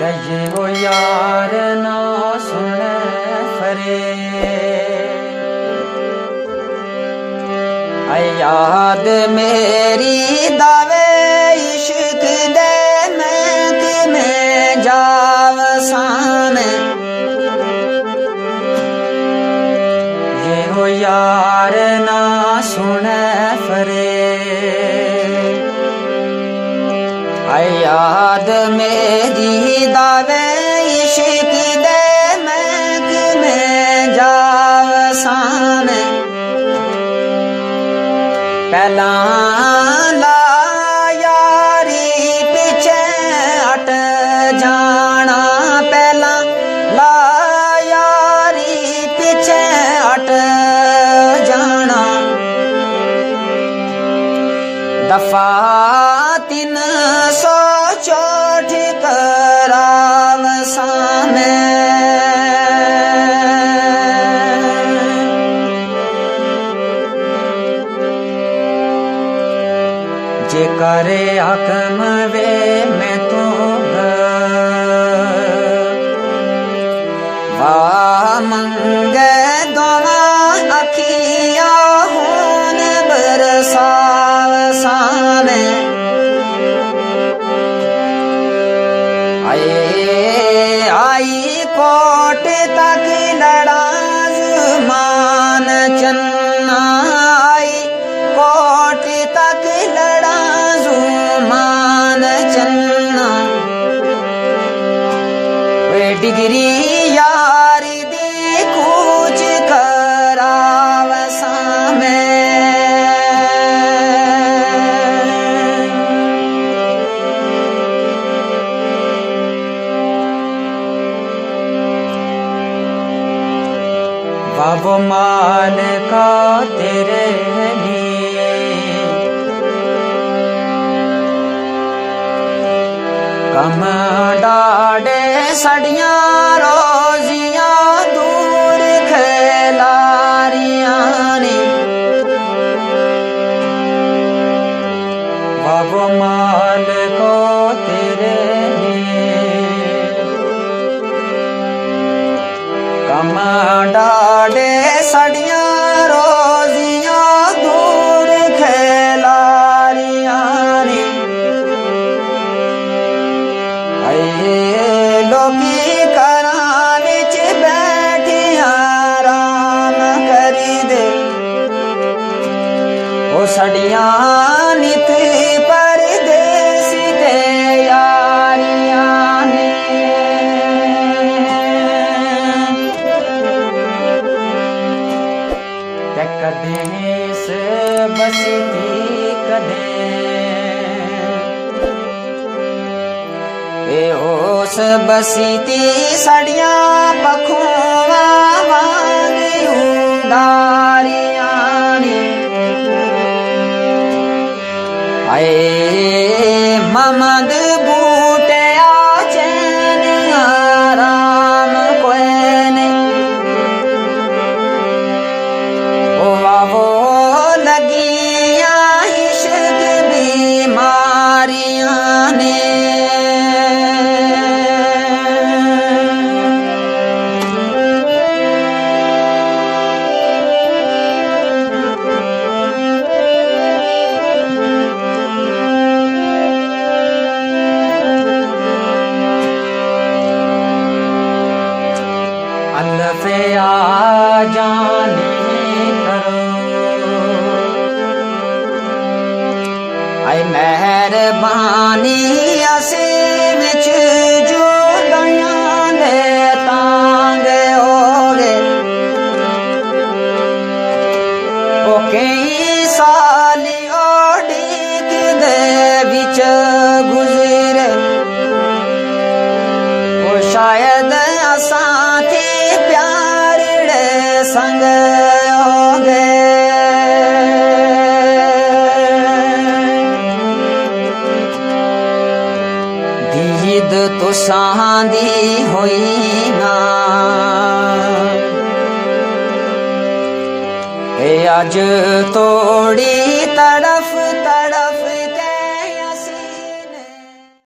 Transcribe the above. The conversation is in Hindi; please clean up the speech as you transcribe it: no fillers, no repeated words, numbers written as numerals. कहे हो यार ना सुने फरे याद मेरी दावे इश्क दे मैं तुम्हें जाव साने ये हो यार ना सुने फरे याद मेरी दावे इश्क दे महक में जाव सान पहला ला यारी पीछे हट जाना पहला ला यारी पीछे हट जाना दफा 364 कराव साने जे करे हकम वे मैं तो मंगे दोना अखिया होन बरसाव साने आई कोट तक लड़ाज मान चन्ना आई कोट तक लड़ाज मान चन्ना वे डिग्री यार दी कुछ कराव सामे बाबो माल का तेरे लिए कम डाडे सड़िया रोजिया दूर खेलारिया ने बाबो माल को तेरे कम डाडे सड़िया रोजिया दूर खेलारिया ने लोगी करा बिच बैठिया राम करी दे ओ सड़िया नित परदेस दे यारिया ने कदेस बसती कदे ओस बसती सड़िया पखुआ वांगियारिया ने आए ममद बूटे आचन आराम कोने ओ वो लगिया इश्क बीमारिया ने आ जाने करो आई मेहरबानी असे विच जो दया ने तांग होगे ओके साली ओडिक दे विच गुजरे ओ शायद असा थे संग हो गए दीद तो शादी हुई ना आज तोड़ी तड़फ